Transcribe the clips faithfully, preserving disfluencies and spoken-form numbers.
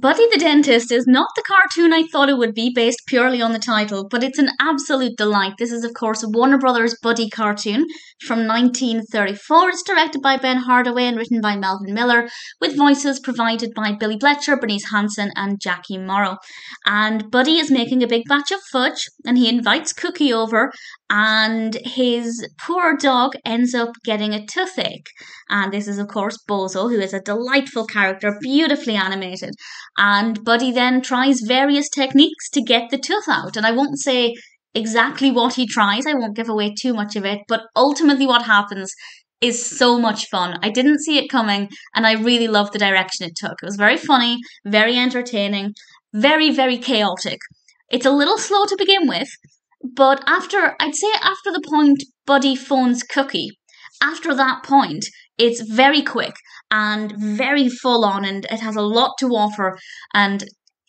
Buddy the Dentist is not the cartoon I thought it would be based purely on the title, but it's an absolute delight. This is, of course, a Warner Brothers Buddy cartoon from nineteen thirty-four. It's directed by Ben Hardaway and written by Melvin Miller, with voices provided by Billy Bletcher, Bernice Hansen and Jackie Morrow. And Buddy is making a big batch of fudge, and he invites Cookie over, and his poor dog ends up getting a toothache. And this is, of course, Bozo, who is a delightful character, beautifully animated. And Buddy then tries various techniques to get the tooth out. And I won't say exactly what he tries. I won't give away too much of it. But ultimately what happens is so much fun. I didn't see it coming, and I really loved the direction it took. It was very funny, very entertaining, very, very chaotic. It's a little slow to begin with, but after, I'd say after the point Buddy phones Cookie, after that point, it's very quick and very full on, and it has a lot to offer, and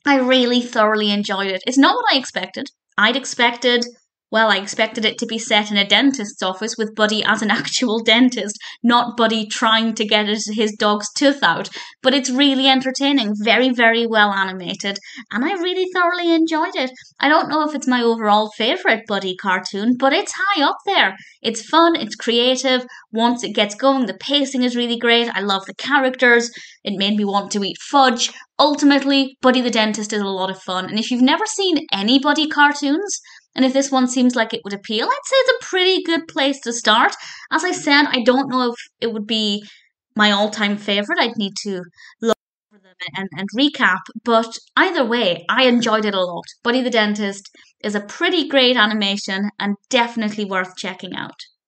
I really thoroughly enjoyed it. It's not what I expected. I'd expected, well, I expected it to be set in a dentist's office with Buddy as an actual dentist, not Buddy trying to get his dog's tooth out. But it's really entertaining, very, very well animated, and I really thoroughly enjoyed it. I don't know if it's my overall favourite Buddy cartoon, but it's high up there. It's fun, it's creative. Once it gets going, the pacing is really great. I love the characters. It made me want to eat fudge. Ultimately, Buddy the Dentist is a lot of fun. And if you've never seen any Buddy cartoons, and if this one seems like it would appeal, I'd say it's a pretty good place to start. As I said, I don't know if it would be my all-time favourite. I'd need to look over them and, and recap. But either way, I enjoyed it a lot. Buddy the Dentist is a pretty great animation and definitely worth checking out.